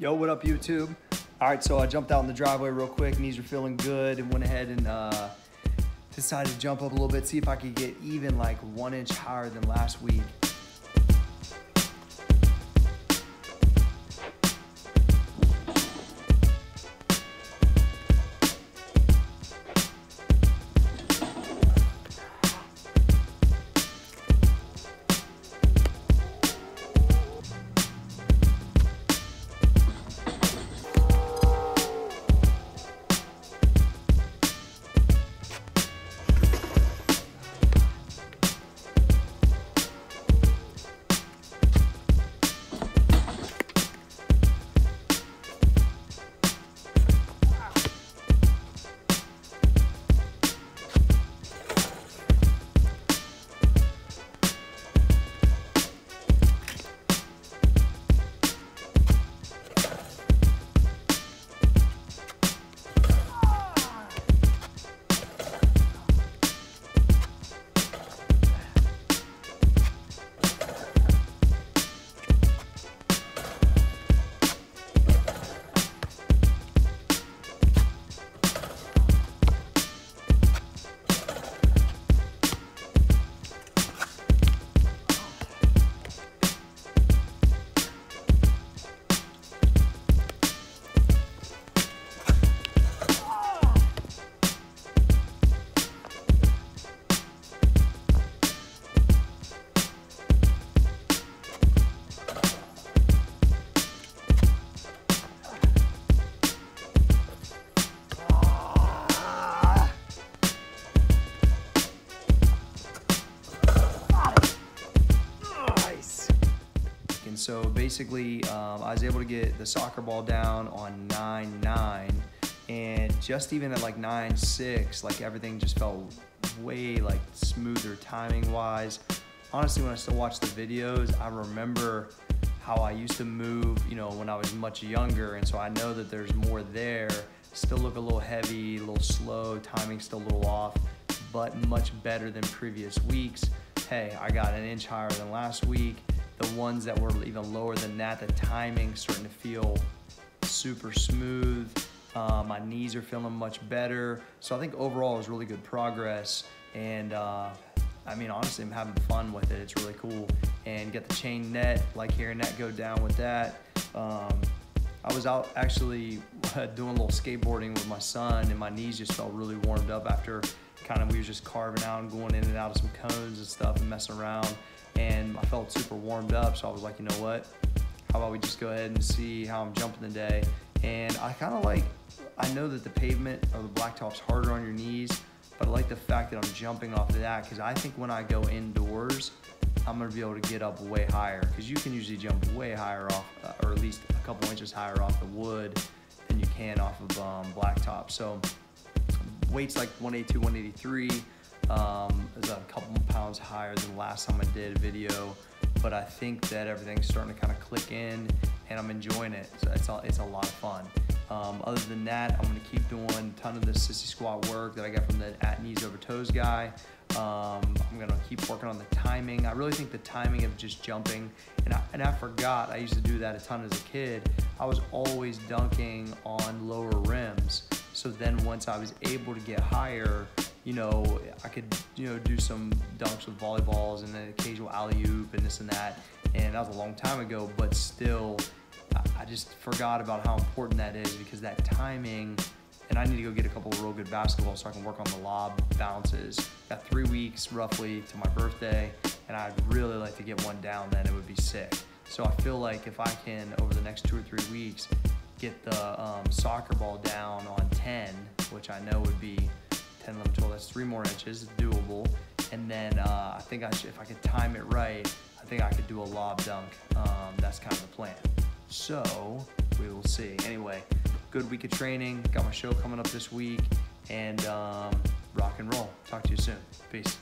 Yo, what up, YouTube? All right, so I jumped out in the driveway real quick. Knees were feeling good and went ahead and decided to jump up a little bit, see if I could get even like 1 inch higher than last week. So basically, I was able to get the soccer ball down on 9.9, and just even at like 9.6, like everything just felt way like smoother timing wise. Honestly, when I still watch the videos, I remember how I used to move, you know, when I was much younger, and so I know that there's more there. Still look a little heavy, a little slow, timing's still a little off, but much better than previous weeks. Hey, I got 1 inch higher than last week. The ones that were even lower than that, the timing's starting to feel super smooth. My knees are feeling much better. So I think overall it was really good progress. And I mean, honestly, I'm having fun with it. It's really cool. And get the chain net, like hearing that go down with that. I was out actually doing a little skateboarding with my son, and my knees just felt really warmed up after kind of we were just carving out and going in and out of some cones and stuff and messing around. And I felt super warmed up, so I was like, you know what? How about we just go ahead and see how I'm jumping today? And I kind of like, I know that the pavement or the blacktop's harder on your knees, but I like the fact that I'm jumping off of that, because I think when I go indoors, I'm gonna be able to get up way higher, because you can usually jump way higher off, or at least a couple inches higher off the wood than you can off of blacktop. So weight's like 182, 183. Is a couple pounds higher than last time I did a video, but I think that everything's starting to kind of click in and I'm enjoying it. So it's a lot of fun. Other than that, I'm gonna keep doing a ton of the sissy squat work that I got from the at knees over toes guy. I'm gonna keep working on the timing. I really think the timing of just jumping, and I forgot, I used to do that a ton as a kid. I was always dunking on lower rims. So then once I was able to get higher, you know, I could, you know, do some dunks with volleyballs and an occasional alley-oop and this and that. And that was a long time ago, but still, I just forgot about how important that is, because that timing, and I need to go get a couple of real good basketballs so I can work on the lob bounces. Got 3 weeks roughly to my birthday, and I'd really like to get one down then, it would be sick. So I feel like if I can, over the next 2 or 3 weeks, get the soccer ball down on 10, which I know would be 10, 11, 12, that's 3 more inches, doable. And then I think if I could time it right, I think I could do a lob dunk. That's kind of the plan. So we will see. Anyway, good week of training. Got my show coming up this week, and rock and roll. Talk to you soon. Peace.